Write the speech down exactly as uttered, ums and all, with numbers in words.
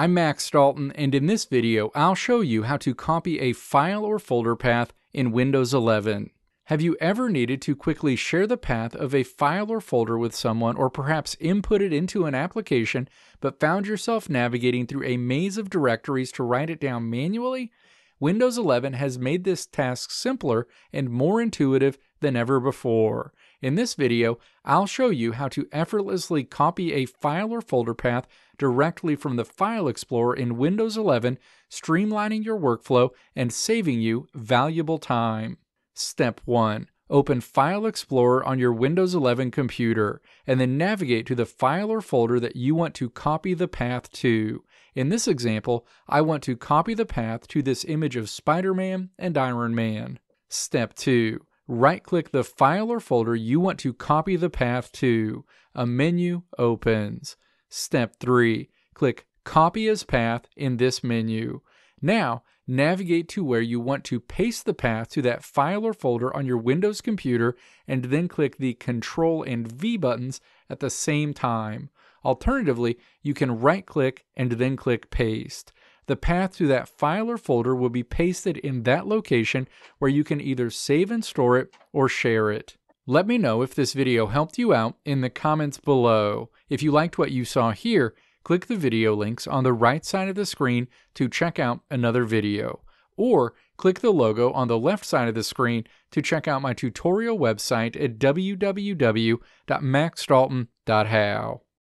I'm Max Dalton, and in this video I'll show you how to copy a file or folder path in Windows eleven. Have you ever needed to quickly share the path of a file or folder with someone, or perhaps input it into an application, but found yourself navigating through a maze of directories to write it down manually? Windows eleven has made this task simpler and more intuitive than ever before. In this video, I'll show you how to effortlessly copy a file or folder path directly from the File Explorer in Windows eleven, streamlining your workflow and saving you valuable time. Step one. Open File Explorer on your Windows eleven computer, and then navigate to the file or folder that you want to copy the path to. In this example, I want to copy the path to this image of Spider-Man and Iron Man. Step two. Right-click the file or folder you want to copy the path to. A menu opens. Step three. Click Copy as Path in this menu. Now, navigate to where you want to paste the path to that file or folder on your Windows computer, and then click the Control and V buttons at the same time. Alternatively, you can right-click and then click Paste. The path to that file or folder will be pasted in that location, where you can either save and store it or share it. Let me know if this video helped you out in the comments below. If you liked what you saw here, click the video links on the right side of the screen to check out another video, or click the logo on the left side of the screen to check out my tutorial website at w w w dot max dalton dot how.